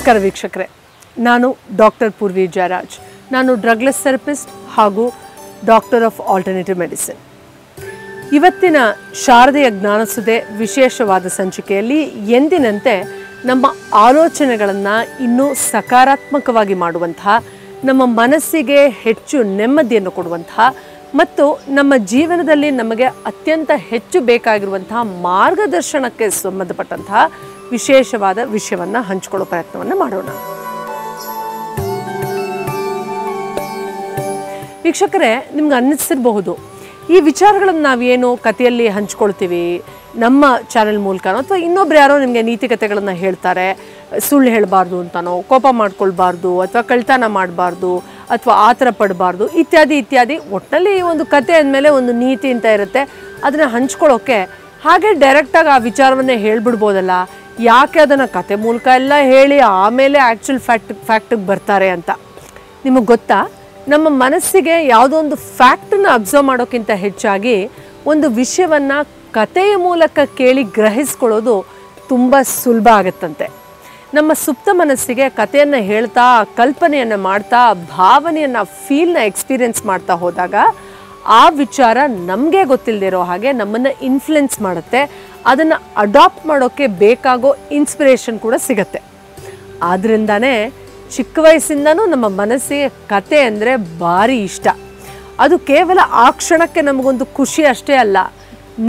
ನಮಸ್ಕಾರ ವೀಕ್ಷಕರೇ, ನಾನು ಡಾಕ್ಟರ್ ಪೂರ್ವಿ ಜಯರಾಜ್. ನಾನು ಡ್ರಗ್ಲೆಸ್ ಥೆರಪಿಸ್ಟ್ ಹಾಗೂ ಡಾಕ್ಟರ್ ಆಫ್ ಆಲ್ಟರ್ನೇಟಿವ್ ಮೆಡಿಸಿನ್. ಇವತ್ತಿನ ಶಾರದೆಯ ಜ್ಞಾನಸುಧೆ ವಿಶೇಷವಾದ ಸಂಚಿಕೆಯಲ್ಲಿ ಎಂದಿನಂತೆ ನಮ್ಮ ಆಲೋಚನೆಗಳನ್ನು ಇನ್ನೂ ಸಕಾರಾತ್ಮಕವಾಗಿ ಮಾಡುವಂತಹ, ನಮ್ಮ ಮನಸ್ಸಿಗೆ ಹೆಚ್ಚು ನೆಮ್ಮದಿಯನ್ನು ಕೊಡುವಂತಹ ಮತ್ತು ನಮ್ಮ ಜೀವನದಲ್ಲಿ ನಮಗೆ ಅತ್ಯಂತ ಹೆಚ್ಚು ಬೇಕಾಗಿರುವಂತಹ ಮಾರ್ಗದರ್ಶನಕ್ಕೆ ಸಂಬಂಧಪಟ್ಟಂತಹ ವಿಶೇಷವಾದ ವಿಷಯವನ್ನು ಹಂಚಿಕೊಳ್ಳೋ ಪ್ರಯತ್ನವನ್ನು ಮಾಡೋಣ. ವೀಕ್ಷಕರೇ, ನಿಮ್ಗೆ ಅನ್ನಿಸಿರಬಹುದು, ಈ ವಿಚಾರಗಳನ್ನು ನಾವೇನು ಕಥೆಯಲ್ಲಿ ಹಂಚ್ಕೊಳ್ತೀವಿ ನಮ್ಮ ಚಾನೆಲ್ ಮೂಲಕನೋ ಅಥವಾ ಇನ್ನೊಬ್ರು ಯಾರೋ ನಿಮಗೆ ನೀತಿ ಕಥೆಗಳನ್ನು ಹೇಳ್ತಾರೆ, ಸುಳ್ಳು ಹೇಳಬಾರ್ದು ಅಂತನೋ, ಕೋಪ ಮಾಡ್ಕೊಳ್ಬಾರ್ದು ಅಥವಾ ಕಳ್ತನ ಮಾಡಬಾರ್ದು ಅಥವಾ ಆತರ ಪಡಬಾರ್ದು ಇತ್ಯಾದಿ ಇತ್ಯಾದಿ. ಒಟ್ಟಿನಲ್ಲಿ ಈ ಒಂದು ಕತೆ ಅಂದಮೇಲೆ ಒಂದು ನೀತಿ ಅಂತ ಇರುತ್ತೆ, ಅದನ್ನು ಹಂಚ್ಕೊಳ್ಳೋಕ್ಕೆ ಹಾಗೆ ಡೈರೆಕ್ಟಾಗಿ ಆ ವಿಚಾರವನ್ನೇ ಹೇಳಿಬಿಡ್ಬೋದಲ್ಲ, ಯಾಕೆ ಅದನ್ನು ಕತೆ ಮೂಲಕ ಎಲ್ಲ ಹೇಳಿ ಆಮೇಲೆ ಆ್ಯಕ್ಚುಲ್ ಫ್ಯಾಕ್ಟಿಗೆ ಬರ್ತಾರೆ ಅಂತ. ನಿಮಗೆ ಗೊತ್ತಾ, ನಮ್ಮ ಮನಸ್ಸಿಗೆ ಯಾವುದೋ ಒಂದು ಫ್ಯಾಕ್ಟನ್ನು ಅಬ್ಸರ್ವ್ ಮಾಡೋಕ್ಕಿಂತ ಹೆಚ್ಚಾಗಿ ಒಂದು ವಿಷಯವನ್ನು ಕತೆಯ ಮೂಲಕ ಕೇಳಿ ಗ್ರಹಿಸ್ಕೊಳ್ಳೋದು ತುಂಬ ಸುಲಭ ಆಗುತ್ತಂತೆ. ನಮ್ಮ ಸುಪ್ತ ಮನಸ್ಸಿಗೆ ಕಥೆಯನ್ನು ಹೇಳ್ತಾ, ಕಲ್ಪನೆಯನ್ನು ಮಾಡ್ತಾ, ಭಾವನೆಯನ್ನು ಫೀಲ್ನ ಎಕ್ಸ್ಪೀರಿಯೆನ್ಸ್ ಮಾಡ್ತಾ ಹೋದಾಗ ಆ ವಿಚಾರ ನಮಗೆ ಗೊತ್ತಿಲ್ಲದಿರೋ ಹಾಗೆ ನಮ್ಮನ್ನು ಇನ್ಫ್ಲುಯೆನ್ಸ್ ಮಾಡುತ್ತೆ. ಅದನ್ನು ಅಡಾಪ್ಟ್ ಮಾಡೋಕ್ಕೆ ಬೇಕಾಗೋ ಇನ್ಸ್ಪಿರೇಷನ್ ಕೂಡ ಸಿಗತ್ತೆ. ಆದ್ದರಿಂದಾನೇ ಚಿಕ್ಕ ವಯಸ್ಸಿಂದನೂ ನಮ್ಮ ಮನಸ್ಸಿಗೆ ಕತೆ ಅಂದರೆ ಭಾರಿ ಇಷ್ಟ. ಅದು ಕೇವಲ ಆ ಕ್ಷಣಕ್ಕೆ ನಮಗೊಂದು ಖುಷಿ ಅಷ್ಟೇ ಅಲ್ಲ,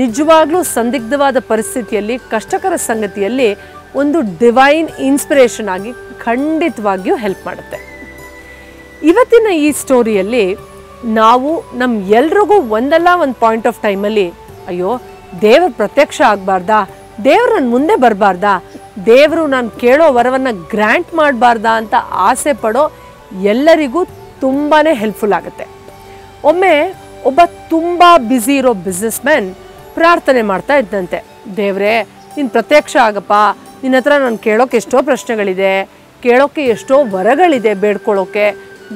ನಿಜವಾಗ್ಲೂ ಸಂದಿಗ್ಧವಾದ ಪರಿಸ್ಥಿತಿಯಲ್ಲಿ, ಕಷ್ಟಕರ ಸಂಗತಿಯಲ್ಲಿ ಒಂದು ಡಿವೈನ್ ಇನ್ಸ್ಪಿರೇಷನ್ ಆಗಿ ಖಂಡಿತವಾಗಿಯೂ ಹೆಲ್ಪ್ ಮಾಡುತ್ತೆ. ಇವತ್ತಿನ ಈ ಸ್ಟೋರಿಯಲ್ಲಿ ನಾವು ನಮ್ಮೆಲ್ರಿಗೂ ಒಂದಲ್ಲ ಒಂದು ಪಾಯಿಂಟ್ ಆಫ್ ಟೈಮಲ್ಲಿ, ಅಯ್ಯೋ ದೇವರು ಪ್ರತ್ಯಕ್ಷ ಆಗಬಾರ್ದಾ, ದೇವ್ರು ನನ್ನ ಮುಂದೆ ಬರಬಾರ್ದಾ, ದೇವರು ನಾನು ಕೇಳೋ ವರವನ್ನು ಗ್ರ್ಯಾಂಟ್ ಮಾಡಬಾರ್ದಾ ಅಂತ ಆಸೆ ಪಡೋ ಎಲ್ಲರಿಗೂ ತುಂಬಾ ಹೆಲ್ಪ್ಫುಲ್ ಆಗುತ್ತೆ. ಒಮ್ಮೆ ಒಬ್ಬ ತುಂಬ ಬ್ಯುಸಿ ಇರೋ ಬಿಸ್ನೆಸ್ಮ್ಯಾನ್ ಪ್ರಾರ್ಥನೆ ಮಾಡ್ತಾ ಇದ್ದಂತೆ, ದೇವರೇ ನೀನು ಪ್ರತ್ಯಕ್ಷ ಆಗಪ್ಪ, ನಿನ್ನ ಹತ್ರ ನಾನು ಕೇಳೋಕ್ಕೆ ಎಷ್ಟೋ ಪ್ರಶ್ನೆಗಳಿದೆ, ಕೇಳೋಕ್ಕೆ ಎಷ್ಟೋ ವರಗಳಿದೆ, ಬೇಡ್ಕೊಳ್ಳೋಕ್ಕೆ,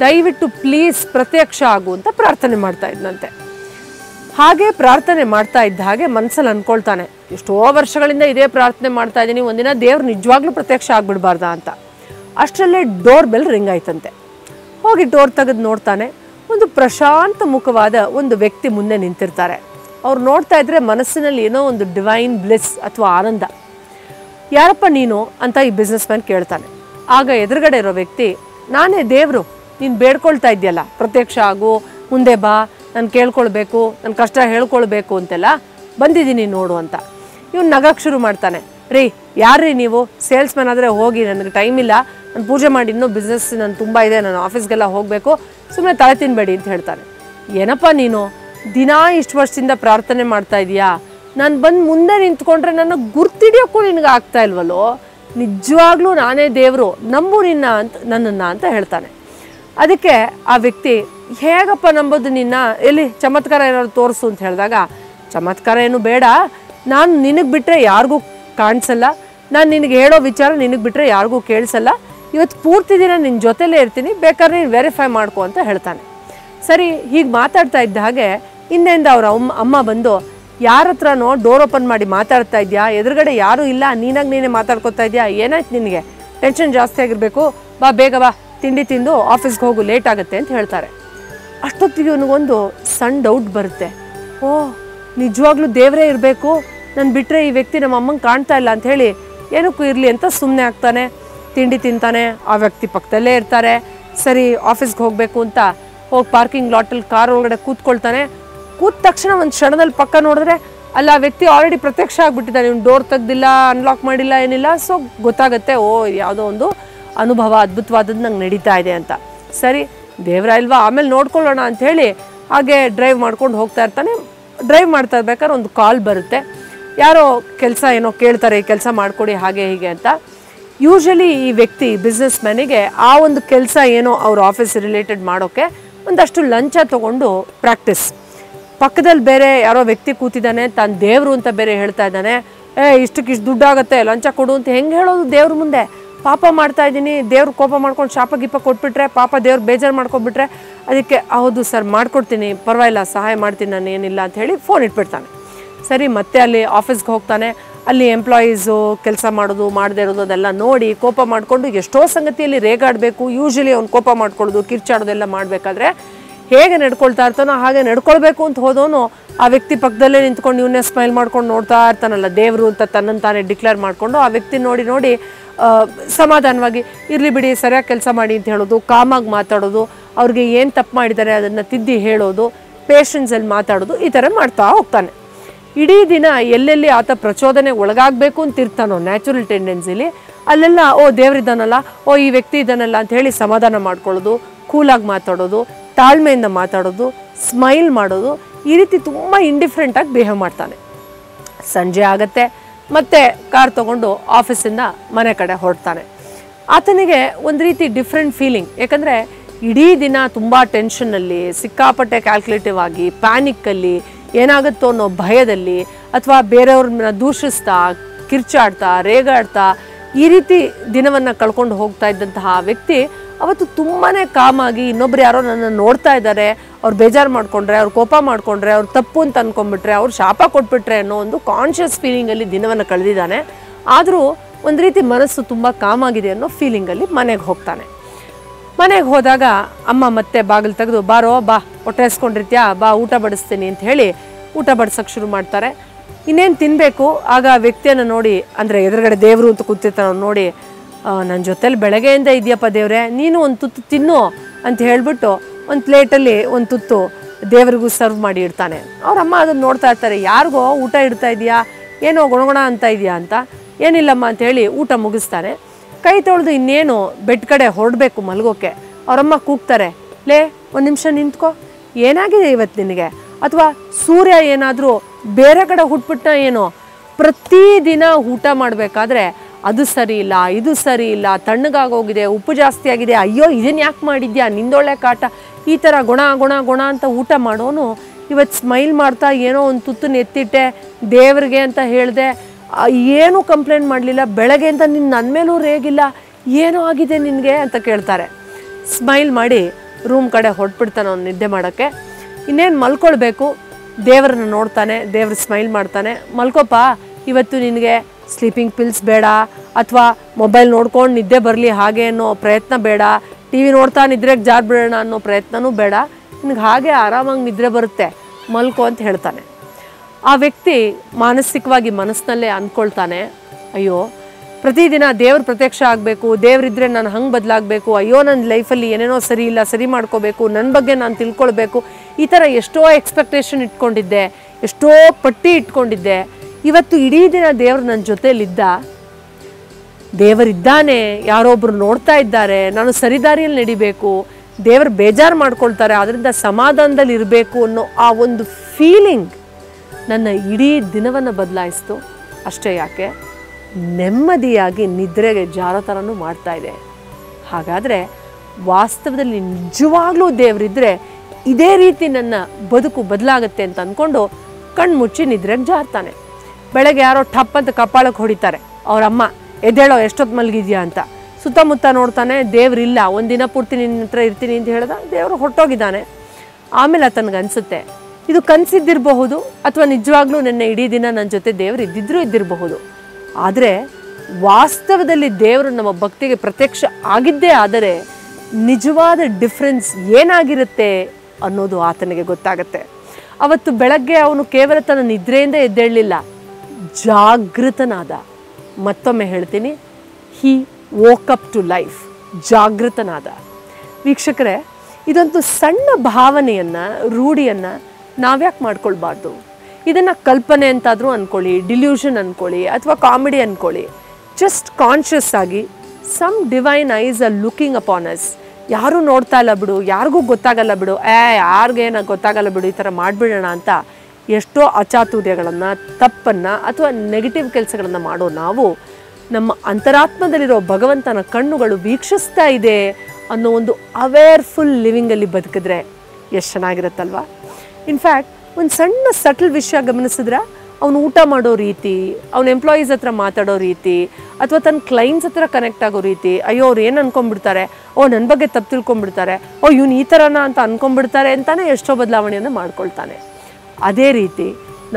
ದಯವಿಟ್ಟು ಪ್ಲೀಸ್ ಪ್ರತ್ಯಕ್ಷ ಆಗು ಅಂತ ಪ್ರಾರ್ಥನೆ ಮಾಡ್ತಾ ಇದ್ದಂತೆ. ಹಾಗೆ ಪ್ರಾರ್ಥನೆ ಮಾಡ್ತಾ ಇದ್ದ ಹಾಗೆ ಮನಸ್ಸಲ್ಲಿ ಅಂದ್ಕೊಳ್ತಾನೆ, ಎಷ್ಟೋ ವರ್ಷಗಳಿಂದ ಇದೇ ಪ್ರಾರ್ಥನೆ ಮಾಡ್ತಾ ಇದ್ದೀನಿ, ಒಂದಿನ ದೇವ್ರು ನಿಜವಾಗ್ಲೂ ಪ್ರತ್ಯಕ್ಷ ಆಗಿಬಿಡ್ಬಾರ್ದಾ ಅಂತ. ಅಷ್ಟರಲ್ಲೇ ಡೋರ್ ಬೆಲ್ ರಿಂಗ್ ಆಯ್ತಂತೆ. ಹೋಗಿ ಡೋರ್ ತೆಗೆದು ನೋಡ್ತಾನೆ, ಒಂದು ಪ್ರಶಾಂತ ಮುಖವಾದ ಒಂದು ವ್ಯಕ್ತಿ ಮುಂದೆ ನಿಂತಿರ್ತಾರೆ. ಅವ್ರು ನೋಡ್ತಾ ಇದ್ರೆ ಮನಸ್ಸಿನಲ್ಲಿ ಏನೋ ಒಂದು ಡಿವೈನ್ ಬ್ಲೆಸ್ ಅಥವಾ ಆನಂದ. ಯಾರಪ್ಪ ನೀನು ಅಂತ ಈ ಬಿಸ್ನೆಸ್ ಮ್ಯಾನ್ ಕೇಳ್ತಾನೆ. ಆಗ ಎದುರುಗಡೆ ಇರೋ ವ್ಯಕ್ತಿ, ನಾನೇ ದೇವರು, ನೀನು ಬೇಡ್ಕೊಳ್ತಾ ಇದೆಯಲ್ಲ, ಪ್ರತ್ಯಕ್ಷ ಆಗು, ಮುಂದೆ ಬಾ, ನಾನು ಕೇಳ್ಕೊಳ್ಬೇಕು, ನನ್ನ ಕಷ್ಟ ಹೇಳ್ಕೊಳ್ಬೇಕು ಅಂತೆಲ್ಲ ಬಂದಿದ್ದೀನಿ ನೋಡು ಅಂತ. ಇವ್ನು ನಗಕ್ಕೆ ಶುರು ಮಾಡ್ತಾನೆ, ರೀ ಯಾರ್ರೀ ನೀವು, ಸೇಲ್ಸ್ ಮ್ಯಾನ್ ಆದರೆ ಹೋಗಿ, ನನಗೆ ಟೈಮ್ ಇಲ್ಲ, ನಾನು ಪೂಜೆ ಮಾಡಿ ಇನ್ನೂ ಬಿಸ್ನೆಸ್ ನಾನು ತುಂಬ ಇದೆ, ನಾನು ಆಫೀಸ್ಗೆಲ್ಲ ಹೋಗಬೇಕು, ಸುಮ್ಮನೆ ತಲೆ ತಿನ್ನಬೇಡಿ ಅಂತ ಹೇಳ್ತಾನೆ. ಏನಪ್ಪ ನೀನು ದಿನಾ ಇಷ್ಟು ವರ್ಷದಿಂದ ಪ್ರಾರ್ಥನೆ ಮಾಡ್ತಾ ಇದೀಯಾ, ನಾನು ಬಂದು ಮುಂದೆ ನಿಂತ್ಕೊಂಡ್ರೆ ನನ್ನ ಗುರ್ತಿಡಿಯೋಕ್ಕೂ ನಿನಗೆ ಆಗ್ತಾ ಇಲ್ವಲ್ಲೋ, ನಿಜವಾಗ್ಲೂ ನಾನೇ ದೇವರು, ನಂಬು ನಿನ್ನ ಅಂತ ನನ್ನನ್ನು ಅಂತ ಹೇಳ್ತಾನೆ. ಅದಕ್ಕೆ ಆ ವ್ಯಕ್ತಿ, ಹೇಗಪ್ಪ ನಂಬೋದು ನಿನ್ನ, ಎಲ್ಲಿ ಚಮತ್ಕಾರ ಏನಾದ್ರು ತೋರಿಸು ಅಂತ ಹೇಳಿದಾಗ, ಚಮತ್ಕಾರ ಏನು ಬೇಡ, ನಾನು ನಿನಗೆ ಬಿಟ್ಟರೆ ಯಾರಿಗೂ ಕಾಣಿಸಲ್ಲ, ನಾನು ನಿನಗೆ ಹೇಳೋ ವಿಚಾರ ನಿನಗೆ ಬಿಟ್ಟರೆ ಯಾರಿಗೂ ಕೇಳಿಸಲ್ಲ, ಇವತ್ತು ಪೂರ್ತಿ ದಿನ ನಿನ್ನ ಜೊತೆಲೇ ಇರ್ತೀನಿ, ಬೇಕಾದ್ರೆ ನೀನು ವೆರಿಫೈ ಮಾಡ್ಕೊ ಅಂತ ಹೇಳ್ತಾನೆ. ಸರಿ, ಹೀಗೆ ಮಾತಾಡ್ತಾ ಇದ್ದ ಹಾಗೆ ಹಿಂದೆಯಿಂದ ಅವ್ರ ಅಮ್ಮ ಬಂದು, ಯಾರ ಹತ್ರನೋ ಡೋರ್ ಓಪನ್ ಮಾಡಿ ಮಾತಾಡ್ತಾ ಇದೆಯಾ, ಎದುರುಗಡೆ ಯಾರೂ ಇಲ್ಲ, ನೀನಾಗಿ ನೀನೇ ಮಾತಾಡ್ಕೊತಾ ಇದೆಯಾ, ಏನಾಯ್ತು ನಿನಗೆ, ಟೆನ್ಷನ್ ಜಾಸ್ತಿ ಆಗಿರಬೇಕು, ಬಾ ಬೇಗ ಬಾ, ತಿಂಡಿ ತಿಂದು ಆಫೀಸ್ಗೆ ಹೋಗು, ಲೇಟ್ ಆಗುತ್ತೆ ಅಂತ ಹೇಳ್ತಾರೆ. ಅಷ್ಟೊತ್ತಿಗೆ ಇವನಿಗೊಂದು ಸಣ್ಣ ಡೌಟ್ ಬರುತ್ತೆ, ಓ ನಿಜವಾಗ್ಲೂ ದೇವರೇ ಇರಬೇಕು, ನಾನು ಬಿಟ್ಟರೆ ಈ ವ್ಯಕ್ತಿ ನಮ್ಮ ಅಮ್ಮಂಗೆ ಕಾಣ್ತಾ ಇಲ್ಲ ಅಂತ ಹೇಳಿ ಏನಕ್ಕೂ ಇರಲಿ ಅಂತ ಸುಮ್ಮನೆ ಆಗ್ತಾನೆ. ತಿಂಡಿ ತಿಂತಾನೆ, ಆ ವ್ಯಕ್ತಿ ಪಕ್ಕದಲ್ಲೇ ಇರ್ತಾರೆ. ಸರಿ, ಆಫೀಸ್ಗೆ ಹೋಗಬೇಕು ಅಂತ ಹೋಗಿ ಪಾರ್ಕಿಂಗ್ ಲಾಟಲ್ಲಿ ಕಾರ್ ಒಳಗಡೆ ಕೂತ್ಕೊಳ್ತಾನೆ. ಕೂತ ತಕ್ಷಣ ಒಂದು ಕ್ಷಣದಲ್ಲಿ ಪಕ್ಕ ನೋಡಿದ್ರೆ ಅಲ್ಲಿ ಆ ವ್ಯಕ್ತಿ ಆಲ್ರೆಡಿ ಪ್ರತ್ಯಕ್ಷ ಆಗಿಬಿಟ್ಟಿದ್ದಾನೆ. ಇವ್ನು ಡೋರ್ ತೆಗ್ದಿಲ್ಲ, ಅನ್ಲಾಕ್ ಮಾಡಿಲ್ಲ, ಏನಿಲ್ಲ. ಸೊ ಗೊತ್ತಾಗುತ್ತೆ, ಓ ಯಾವುದೋ ಒಂದು ಅನುಭವ ಅದ್ಭುತವಾದದ್ದು ನಂಗೆ ನಡೀತಾ ಇದೆ ಅಂತ. ಸರಿ, ದೇವ್ರ ಇಲ್ವಾ, ಆಮೇಲೆ ನೋಡ್ಕೊಳ್ಳೋಣ ಅಂಥೇಳಿ ಹಾಗೆ ಡ್ರೈವ್ ಮಾಡ್ಕೊಂಡು ಹೋಗ್ತಾ ಇರ್ತಾನೆ. ಡ್ರೈವ್ ಮಾಡ್ತಾ ಇರ್ಬೇಕಾದ್ರೆ ಒಂದು ಕಾಲ್ ಬರುತ್ತೆ, ಯಾರೋ ಕೆಲಸ ಏನೋ ಕೇಳ್ತಾರೆ, ಈ ಕೆಲಸ ಮಾಡಿಕೊಡಿ ಹಾಗೆ ಹೀಗೆ ಅಂತ. ಯೂಶ್ವಲಿ ಈ ವ್ಯಕ್ತಿ ಬಿಸ್ನೆಸ್ ಮ್ಯಾನಿಗೆ ಆ ಒಂದು ಕೆಲಸ ಏನೋ ಅವ್ರ ಆಫೀಸ್ ರಿಲೇಟೆಡ್ ಮಾಡೋಕ್ಕೆ ಒಂದಷ್ಟು ಲಂಚ ತೊಗೊಂಡು ಪ್ರಾಕ್ಟೀಸ್. ಪಕ್ಕದಲ್ಲಿ ಬೇರೆ ಯಾರೋ ವ್ಯಕ್ತಿ ಕೂತಿದ್ದಾನೆ, ತಾನು ದೇವರು ಅಂತ ಬೇರೆ ಹೇಳ್ತಾ ಇದ್ದಾನೆ. ಇಷ್ಟಕ್ಕಿಷ್ಟು ದುಡ್ಡಾಗುತ್ತೆ, ಲಂಚ ಕೊಡು ಅಂತ ಹೆಂಗೆ ಹೇಳೋದು ದೇವ್ರ ಮುಂದೆ? ಪಾಪ ಮಾಡ್ತಾ ಇದ್ದೀನಿ, ದೇವ್ರ ಕೋಪ ಮಾಡ್ಕೊಂಡು ಶಾಪ ಗೀಪ ಕೊಟ್ಬಿಟ್ರೆ, ಪಾಪ ದೇವ್ರು ಬೇಜಾರು ಮಾಡ್ಕೊಬಿಟ್ರೆ. ಅದಕ್ಕೆ ಹೌದು ಸರ್, ಮಾಡ್ಕೊಡ್ತೀನಿ, ಪರವಾಗಿಲ್ಲ, ಸಹಾಯ ಮಾಡ್ತೀನಿ ನಾನು, ಏನಿಲ್ಲ ಅಂಥೇಳಿ ಫೋನ್ ಇಟ್ಬಿಡ್ತಾನೆ. ಸರಿ, ಮತ್ತೆ ಅಲ್ಲಿ ಆಫೀಸ್ಗೆ ಹೋಗ್ತಾನೆ. ಅಲ್ಲಿ ಎಂಪ್ಲಾಯೀಸ್ ಕೆಲಸ ಮಾಡೋದು ಮಾಡದೇ ಇರೋದು ಅದೆಲ್ಲ ನೋಡಿ ಕೋಪ ಮಾಡ್ಕೊಂಡು ಎಷ್ಟೋ ಸಂಗತಿಯಲ್ಲಿ ರೇಗಾಡಬೇಕು. ಯೂಶುವಲಿ ಅವನು ಕೋಪ ಮಾಡ್ಕೊಳ್ಳೋದು ಕಿರ್ಚಾಡೋದೆಲ್ಲ ಮಾಡಬೇಕಾದ್ರೆ ಹೇಗೆ ನಡ್ಕೊಳ್ತಾ ಇರ್ತಾನೋ ಹಾಗೆ ನಡ್ಕೊಳ್ಬೇಕು ಅಂತ ಹೋದವನು ಆ ವ್ಯಕ್ತಿ ಪಕ್ಕದಲ್ಲೇ ನಿಂತ್ಕೊಂಡು ಇವನ್ನೇ ಸ್ಮೈಲ್ ಮಾಡ್ಕೊಂಡು ನೋಡ್ತಾ ಇರ್ತಾನಲ್ಲ ದೇವರು ಅಂತ ತನ್ನನ್ನು ತಾನೇ ಡಿಕ್ಲೇರ್ ಮಾಡಿಕೊಂಡು ಆ ವ್ಯಕ್ತಿ ನೋಡಿ ನೋಡಿ ಸಮಾಧಾನವಾಗಿ ಇರಲಿ ಬಿಡಿ ಸರಿಯಾಗಿ ಕೆಲಸ ಮಾಡಿ ಅಂತ ಹೇಳೋದು, ಕಾಮಾಗಿ ಮಾತಾಡೋದು, ಅವ್ರಿಗೆ ಏನು ತಪ್ಪು ಮಾಡಿದ್ದಾರೆ ಅದನ್ನು ತಿದ್ದಿ ಹೇಳೋದು, ಪೇಷನ್ಸಲ್ಲಿ ಮಾತಾಡೋದು, ಈ ಥರ ಮಾಡ್ತಾ ಹೋಗ್ತಾನೆ. ಇಡೀ ದಿನ ಎಲ್ಲೆಲ್ಲಿ ಆತ ಪ್ರಚೋದನೆ ಒಳಗಾಗಬೇಕು ಅಂತಿರ್ತಾನೋ ನ್ಯಾಚುರಲ್ ಟೆಂಡೆನ್ಸಿಲಿ ಅಲ್ಲೆಲ್ಲ ಓ ದೇವರಿದ್ದಾನಲ್ಲ, ಓ ಈ ವ್ಯಕ್ತಿ ಇದ್ದಾನಲ್ಲ ಅಂತ ಹೇಳಿ ಸಮಾಧಾನ ಮಾಡ್ಕೊಳ್ಳೋದು, ಕೂಲಾಗಿ ಮಾತಾಡೋದು, ತಾಳ್ಮೆಯಿಂದ ಮಾತಾಡೋದು, ಸ್ಮೈಲ್ ಮಾಡೋದು, ಈ ರೀತಿ ತುಂಬ ಇಂಡಿಫ್ರೆಂಟಾಗಿ ಬಿಹೇವ್ ಮಾಡ್ತಾನೆ. ಸಂಜೆ ಆಗುತ್ತೆ, ಮತ್ತೆ ಕಾರ್ ತೊಗೊಂಡು ಆಫೀಸಿಂದ ಮನೆ ಕಡೆ ಹೊರಡ್ತಾನೆ. ಆತನಿಗೆ ಒಂದು ರೀತಿ ಡಿಫ್ರೆಂಟ್ ಫೀಲಿಂಗ್, ಯಾಕಂದರೆ ಇಡೀ ದಿನ ತುಂಬ ಟೆನ್ಷನಲ್ಲಿ, ಸಿಕ್ಕಾಪಟ್ಟೆ ಕ್ಯಾಲ್ಕುಲೇಟಿವ್ ಆಗಿ, ಪ್ಯಾನಿಕ್ಕಲ್ಲಿ, ಏನಾಗುತ್ತೋ ಅನ್ನೋ ಭಯದಲ್ಲಿ, ಅಥವಾ ಬೇರೆಯವ್ರನ್ನ ದೂಷಿಸ್ತಾ, ಕಿರ್ಚಾಡ್ತಾ, ರೇಗಾಡ್ತಾ ಈ ರೀತಿ ದಿನವನ್ನು ಕಳ್ಕೊಂಡು ಹೋಗ್ತಾ ಇದ್ದಂತಹ ವ್ಯಕ್ತಿ ಅವತ್ತು ತುಂಬಾ ಕಾಮಾಗಿ ಇನ್ನೊಬ್ರು ಯಾರೋ ನನ್ನ ನೋಡ್ತಾ ಇದ್ದಾರೆ, ಅವ್ರು ಬೇಜಾರು ಮಾಡಿಕೊಂಡ್ರೆ, ಅವ್ರು ಕೋಪ ಮಾಡಿಕೊಂಡ್ರೆ, ಅವ್ರು ತಪ್ಪು ಅಂತ ಅಂದ್ಕೊಂಡ್ಬಿಟ್ರೆ, ಅವ್ರು ಶಾಪ ಕೊಟ್ಬಿಟ್ರೆ ಅನ್ನೋ ಒಂದು ಕಾನ್ಷಿಯಸ್ ಫೀಲಿಂಗಲ್ಲಿ ದಿನವನ್ನು ಕಳೆದಿದ್ದಾನೆ. ಆದರೂ ಒಂದು ರೀತಿ ಮನಸ್ಸು ತುಂಬ ಕಾಮಾಗಿದೆ ಅನ್ನೋ ಫೀಲಿಂಗಲ್ಲಿ ಮನೆಗೆ ಹೋಗ್ತಾನೆ. ಮನೆಗೆ ಹೋದಾಗ ಅಮ್ಮ ಮತ್ತೆ ಬಾಗಿಲು ತೆಗೆದು ಬಾರೋ ಬಾ, ಹೊಟ್ಟೆಸ್ಕೊಂಡಿರ್ತೀಯಾ, ಬಾ ಊಟ ಬಡಿಸ್ತೀನಿ ಅಂತ ಹೇಳಿ ಊಟ ಬಡಿಸೋಕ್ಕೆ ಶುರು ಮಾಡ್ತಾರೆ. ಇನ್ನೇನು ತಿನ್ನಬೇಕು, ಆಗ ವ್ಯಕ್ತಿಯನ್ನು ನೋಡಿ, ಅಂದರೆ ಎದುರುಗಡೆ ದೇವರು ಅಂತ ಕೂತಿರ್ತಾನೆ ನೋಡಿ, ನನ್ನ ಜೊತೆಲಿ ಬೆಳಗ್ಗೆಯಿಂದ ಇದೆಯಪ್ಪ ದೇವರೇ, ನೀನು ಒಂದು ತುತ್ತು ತಿನ್ನು ಅಂತ ಹೇಳಿಬಿಟ್ಟು ಒಂದು ಪ್ಲೇಟಲ್ಲಿ ಒಂದು ತುತ್ತು ದೇವರಿಗೂ ಸರ್ವ್ ಮಾಡಿ ಇಡ್ತಾನೆ. ಅವರಮ್ಮ ಅದನ್ನು ನೋಡ್ತಾ ಇರ್ತಾರೆ, ಯಾರಿಗೋ ಊಟ ಇಡ್ತಾ ಇದೆಯಾ, ಏನೋ ಗುಣಗುಣ ಅಂತ ಇದೆಯಾ ಅಂತ. ಏನಿಲ್ಲಮ್ಮ ಅಂಥೇಳಿ ಊಟ ಮುಗಿಸ್ತಾನೆ. ಕೈ ತೊಳೆದು ಇನ್ನೇನು ಬೆಡ್ ಕಡೆ ಹೊರಡಬೇಕು ಮಲಗೋಕ್ಕೆ, ಅವರಮ್ಮ ಕೂಗ್ತಾರೆ, ಲೇ ಒಂದು ನಿಮಿಷ ನಿಂತ್ಕೊ, ಏನಾಗಿದೆ ಇವತ್ತು ನಿನಗೆ, ಅಥವಾ ಸೂರ್ಯ ಏನಾದರೂ ಬೇರೆ ಕಡೆ ಹುಟ್ಬಿಟ್ಟ ಏನೋ, ಪ್ರತಿದಿನ ಊಟ ಮಾಡಬೇಕಾದ್ರೆ ಅದು ಸರಿ ಇಲ್ಲ, ಇದು ಸರಿ ಇಲ್ಲ, ತಣ್ಣಗಾಗೋಗಿದೆ, ಉಪ್ಪು ಜಾಸ್ತಿ ಆಗಿದೆ, ಅಯ್ಯೋ ಇದನ್ನು ಯಾಕೆ ಮಾಡಿದ್ಯಾ, ನಿಂದೊಳ್ಳೆ ಕಾಟ, ಈ ಥರ ಗುಣ ಗುಣ ಗುಣ ಅಂತ ಊಟ ಮಾಡೋನು ಇವತ್ತು ಸ್ಮೈಲ್ ಮಾಡ್ತಾ ಏನೋ ಒಂದು ತುತ್ತನ್ನು ಎತ್ತಿಟ್ಟೆ ದೇವ್ರಿಗೆ ಅಂತ ಹೇಳಿದೆ, ಏನೂ ಕಂಪ್ಲೇಂಟ್ ಮಾಡಲಿಲ್ಲ, ಬೆಳಗ್ಗೆ ಅಂತ ನಿನ್ನ ನನ್ನ ಮೇಲೂ ರೇಗಿಲ್ಲ, ಏನೂ ಆಗಿದೆ ನಿನಗೆ ಅಂತ ಕೇಳ್ತಾರೆ. ಸ್ಮೈಲ್ ಮಾಡಿ ರೂಮ್ ಕಡೆ ಹೊರಟ್ಬಿಡ್ತಾನೆ ಅವ್ನು ನಿದ್ದೆ ಮಾಡೋಕ್ಕೆ. ಇನ್ನೇನು ಮಲ್ಕೊಳ್ಬೇಕು, ದೇವ್ರನ್ನ ನೋಡ್ತಾನೆ, ದೇವ್ರ ಸ್ಮೈಲ್ ಮಾಡ್ತಾನೆ, ಮಲ್ಕೋಪ ಇವತ್ತು ನಿನಗೆ ಸ್ಲೀಪಿಂಗ್ ಪಿಲ್ಸ್ ಬೇಡ, ಅಥವಾ ಮೊಬೈಲ್ ನೋಡ್ಕೊಂಡು ನಿದ್ದೆ ಬರಲಿ ಹಾಗೆ ಅನ್ನೋ ಪ್ರಯತ್ನ ಬೇಡ, ಟಿ ವಿ ನೋಡ್ತಾ ನಿದ್ರೆಗೆ ಜಾರ್ಬಿಡೋಣ ಅನ್ನೋ ಪ್ರಯತ್ನವೂ ಬೇಡ, ನಿನಗೆ ಹಾಗೆ ಆರಾಮಾಗಿ ನಿದ್ರೆ ಬರುತ್ತೆ ಮಲ್ಕೋ ಅಂತ ಹೇಳ್ತಾನೆ. ಆ ವ್ಯಕ್ತಿ ಮಾನಸಿಕವಾಗಿ ಮನಸ್ಸಿನಲ್ಲೇ ಅಂದ್ಕೊಳ್ತಾನೆ, ಅಯ್ಯೋ ಪ್ರತಿದಿನ ದೇವ್ರ ಪ್ರತ್ಯಕ್ಷ ಆಗಬೇಕು, ದೇವರಿದ್ದರೆ ನಾನು ಹಂಗೆ ಬದಲಾಗಬೇಕು, ಅಯ್ಯೋ ನನ್ನ ಲೈಫಲ್ಲಿ ಏನೇನೋ ಸರಿ ಇಲ್ಲ, ಸರಿ ಮಾಡ್ಕೋಬೇಕು, ನನ್ನ ಬಗ್ಗೆ ನಾನು ತಿಳ್ಕೊಳ್ಬೇಕು, ಈ ಥರ ಎಷ್ಟೋ ಎಕ್ಸ್ಪೆಕ್ಟೇಷನ್ ಇಟ್ಕೊಂಡಿದ್ದೆ, ಎಷ್ಟೋ ಪಟ್ಟಿ ಇಟ್ಕೊಂಡಿದ್ದೆ, ಇವತ್ತು ಇಡೀ ದಿನ ದೇವರು ನನ್ನ ಜೊತೆಯಲ್ಲಿದ್ದ, ದೇವರಿದ್ದಾನೆ, ಯಾರೊಬ್ಬರು ನೋಡ್ತಾ ಇದ್ದಾರೆ, ನಾನು ಸರಿದಾರಿಯಲ್ಲಿ ನಡಿಬೇಕು, ದೇವರು ಬೇಜಾರು ಮಾಡ್ಕೊಳ್ತಾರೆ ಅದರಿಂದ ಸಮಾಧಾನದಲ್ಲಿ ಇರಬೇಕು ಅನ್ನೋ ಆ ಒಂದು ಫೀಲಿಂಗ್ ನನ್ನ ಇಡೀ ದಿನವನ್ನು ಬದಲಾಯಿಸ್ತು. ಅಷ್ಟೇ ಯಾಕೆ, ನೆಮ್ಮದಿಯಾಗಿ ನಿದ್ರೆಗೆ ಜಾರತರನೂ ಮಾಡ್ತಾಯಿದೆ. ಹಾಗಾದರೆ ವಾಸ್ತವದಲ್ಲಿ ನಿಜವಾಗ್ಲೂ ದೇವರಿದ್ದರೆ ಇದೇ ರೀತಿ ನನ್ನ ಬದುಕು ಬದಲಾಗುತ್ತೆ ಅಂತ ಅಂದ್ಕೊಂಡು ಕಣ್ಮುಚ್ಚಿ ನಿದ್ರೆಗೆ ಜಾರ್ತಾನೆ. ಬೆಳಗ್ಗೆ ಯಾರೋ ಠಪ್ ಅಂತ ಕಪಾಳಕ್ಕೆ ಹೊಡಿತಾರೆ, ಅವರಮ್ಮ ಎದ್ದೇಳೋ ಎಷ್ಟೊತ್ತು ಮಲಗಿದ್ಯಾ ಅಂತ. ಸುತ್ತಮುತ್ತ ನೋಡ್ತಾನೆ, ದೇವರಿಲ್ಲ, ಒಂದಿನ ಪೂರ್ತಿ ನಿನ್ನ ಹತ್ರ ಇರ್ತೀನಿ ಅಂತ ಹೇಳಿದ, ದೇವರು ಹೊರಟೋಗಿದ್ದಾನೆ. ಆಮೇಲೆ ಆತನಿಗನ್ಸುತ್ತೆ ಇದು ಕನಸಿದ್ದಿರಬಹುದು, ಅಥವಾ ನಿಜವಾಗ್ಲೂ ನೆನ್ನೆ ಇಡೀ ದಿನ ನನ್ನ ಜೊತೆ ದೇವರು ಇದ್ದಿದ್ರೂ ಇದ್ದಿರಬಹುದು, ಆದರೆ ವಾಸ್ತವದಲ್ಲಿ ದೇವರು ನಮ್ಮ ಭಕ್ತಿಗೆ ಪ್ರತ್ಯಕ್ಷ ಆಗಿದ್ದೇ ಆದರೆ ನಿಜವಾದ ಡಿಫ್ರೆನ್ಸ್ ಏನಾಗಿರುತ್ತೆ ಅನ್ನೋದು ಆತನಿಗೆ ಗೊತ್ತಾಗುತ್ತೆ. ಅವತ್ತು ಬೆಳಗ್ಗೆ ಅವನು ಕೇವಲ ತನ್ನ ನಿದ್ರೆಯಿಂದ ಎದ್ದೇಳಲಿಲ್ಲ, ಜಾಗೃತನಾದ. ಮತ್ತೊಮ್ಮೆ ಹೇಳ್ತೀನಿ, he woke up to life, ಜಾಗೃತನಾದ. ವೀಕ್ಷಕರೇ, ಇದೊಂದು ಸಣ್ಣ ಭಾವನೆಯನ್ನು, ರೂಢಿಯನ್ನು ನಾವ್ಯಾಕೆ ಮಾಡ್ಕೊಳ್ಬಾರ್ದು? ಇದನ್ನು ಕಲ್ಪನೆ ಅಂತಾದರೂ ಅಂದ್ಕೊಳ್ಳಿ, ಡಿಲ್ಯೂಷನ್ ಅಂದ್ಕೊಳ್ಳಿ, ಅಥವಾ ಕಾಮಿಡಿ ಅಂದ್ಕೊಳ್ಳಿ. ಜಸ್ಟ್ ಕಾನ್ಷಿಯಸ್ ಆಗಿ, some divine eyes are looking upon us. ಯಾರೂ ನೋಡ್ತಾ ಇಲ್ಲ ಬಿಡು, ಯಾರಿಗೂ ಗೊತ್ತಾಗಲ್ಲ ಬಿಡು, ಯಾರಿಗೇನ ಗೊತ್ತಾಗಲ್ಲ ಬಿಡು, ಈ ಥರ ಮಾಡಿಬಿಡೋಣ ಅಂತ ಎಷ್ಟೋ ಅಚಾತುರ್ಯಗಳನ್ನು, ತಪ್ಪನ್ನು, ಅಥವಾ ನೆಗೆಟಿವ್ ಕೆಲಸಗಳನ್ನು ಮಾಡೋ ನಾವು ನಮ್ಮ ಅಂತರಾತ್ಮದಲ್ಲಿರೋ ಭಗವಂತನ ಕಣ್ಣುಗಳು ವೀಕ್ಷಿಸ್ತಾ ಇದೆ ಅನ್ನೋ ಒಂದು ಅವೇರ್ಫುಲ್ ಲಿವಿಂಗಲ್ಲಿ ಬದುಕಿದ್ರೆ ಎಷ್ಟು ಚೆನ್ನಾಗಿರುತ್ತಲ್ವ? ಇನ್ಫ್ಯಾಕ್ಟ್ ಒಂದು ಸಣ್ಣ ಸಟಲ್ ವಿಷಯ ಗಮನಿಸಿದ್ರೆ, ಅವನು ಊಟ ಮಾಡೋ ರೀತಿ, ಅವನ ಎಂಪ್ಲಾಯೀಸ್ ಹತ್ರ ಮಾತಾಡೋ ರೀತಿ, ಅಥವಾ ತನ್ನ ಕ್ಲೈಂಟ್ಸ್ ಹತ್ರ ಕನೆಕ್ಟ್ ಆಗೋ ರೀತಿ, ಅಯ್ಯೋ ಅವ್ರು ಏನು ಅಂದ್ಕೊಂಡ್ಬಿಡ್ತಾರೆ, ಓ ನನ್ನ ಬಗ್ಗೆ ತಪ್ಪು ತಿಳ್ಕೊಂಡ್ಬಿಡ್ತಾರೆ, ಓ ಇವ್ನು ಈ ಥರನ ಅಂತ ಅಂದ್ಕೊಂಡ್ಬಿಡ್ತಾರೆ ಅಂತಲೇ ಎಷ್ಟೋ ಬದಲಾವಣೆಯನ್ನು ಮಾಡ್ಕೊಳ್ತಾನೆ. ಅದೇ ರೀತಿ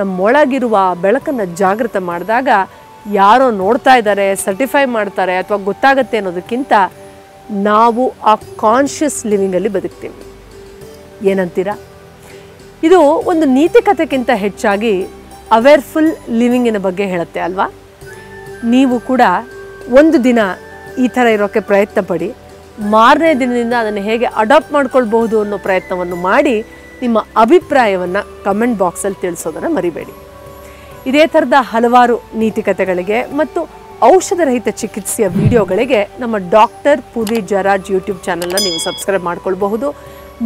ನಮ್ಮೊಳಗಿರುವ ಬೆಳಕನ್ನು ಜಾಗೃತ ಮಾಡಿದಾಗ ಯಾರೋ ನೋಡ್ತಾ ಇದ್ದಾರೆ, ಸರ್ಟಿಫೈ ಮಾಡ್ತಾರೆ ಅಥವಾ ಗೊತ್ತಾಗುತ್ತೆ ಅನ್ನೋದಕ್ಕಿಂತ ನಾವು ಆ ಕಾನ್ಷಿಯಸ್ ಲಿವಿಂಗಲ್ಲಿ ಬದುಕ್ತೀವಿ. ಏನಂತೀರಾ? ಇದು ಒಂದು ನೀತಿಕತೆಗಿಂತ ಹೆಚ್ಚಾಗಿ ಅವೇರ್ಫುಲ್ ಲಿವಿಂಗಿನ ಬಗ್ಗೆ ಹೇಳುತ್ತೆ ಅಲ್ವಾ? ನೀವು ಕೂಡ ಒಂದು ದಿನ ಈ ಥರ ಇರೋಕ್ಕೆ ಪ್ರಯತ್ನ ಪಡಿ. ಮಾರನೇ ದಿನದಿಂದ ಅದನ್ನು ಹೇಗೆ ಅಡಾಪ್ಟ್ ಮಾಡ್ಕೊಳ್ಬಹುದು ಅನ್ನೋ ಪ್ರಯತ್ನವನ್ನು ಮಾಡಿ ನಿಮ್ಮ ಅಭಿಪ್ರಾಯವನ್ನು ಕಮೆಂಟ್ ಬಾಕ್ಸಲ್ಲಿ ತಿಳಿಸೋದನ್ನು ಮರಿಬೇಡಿ. ಇದೇ ಥರದ ಹಲವಾರು ನೀತಿಕತೆಗಳಿಗೆ ಮತ್ತು ಔಷಧರಹಿತ ಚಿಕಿತ್ಸೆಯ ವಿಡಿಯೋಗಳಿಗೆ ನಮ್ಮ ಡಾಕ್ಟರ್ ಪೂರ್ವಿ ಜಯರಾಜ್ ಯೂಟ್ಯೂಬ್ ಚಾನಲ್ನ ನೀವು ಸಬ್ಸ್ಕ್ರೈಬ್ ಮಾಡ್ಕೊಳ್ಬಹುದು.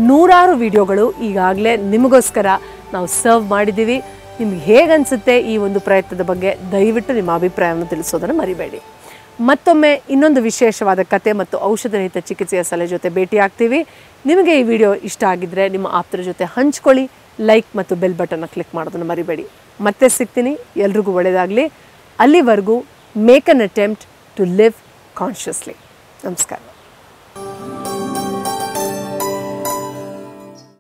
ನೂರಾರು ವಿಡಿಯೋಗಳು ಈಗಾಗಲೇ ನಿಮಗೋಸ್ಕರ ನಾವು ಸರ್ವ್ ಮಾಡಿದ್ದೀವಿ. ನಿಮ್ಗೆ ಹೇಗನ್ಸುತ್ತೆ ಈ ಒಂದು ಪ್ರಯತ್ನದ ಬಗ್ಗೆ ದಯವಿಟ್ಟು ನಿಮ್ಮ ಅಭಿಪ್ರಾಯವನ್ನು ತಿಳಿಸೋದನ್ನು ಮರಿಬೇಡಿ. ಮತ್ತೊಮ್ಮೆ ಇನ್ನೊಂದು ವಿಶೇಷವಾದ ಕತೆ ಮತ್ತು ಔಷಧರಹಿತ ಚಿಕಿತ್ಸೆಯ ಸಲಹೆ ಜೊತೆ ಭೇಟಿಯಾಗ್ತೀವಿ. ನಿಮಗೆ ಈ ವಿಡಿಯೋ ಇಷ್ಟ ಆಗಿದ್ದರೆ ನಿಮ್ಮ ಆಪ್ತರ ಜೊತೆ ಹಂಚ್ಕೊಳ್ಳಿ. ಲೈಕ್ ಮತ್ತು ಬೆಲ್ ಬಟನ್ನ ಕ್ಲಿಕ್ ಮಾಡೋದನ್ನು ಮರಿಬೇಡಿ. ಮತ್ತೆ ಸಿಗ್ತೀನಿ. ಎಲ್ರಿಗೂ ಒಳ್ಳೆಯದಾಗಲಿ. ಅಲ್ಲಿವರೆಗೂ make an attempt to live consciously. ನಮಸ್ಕಾರ.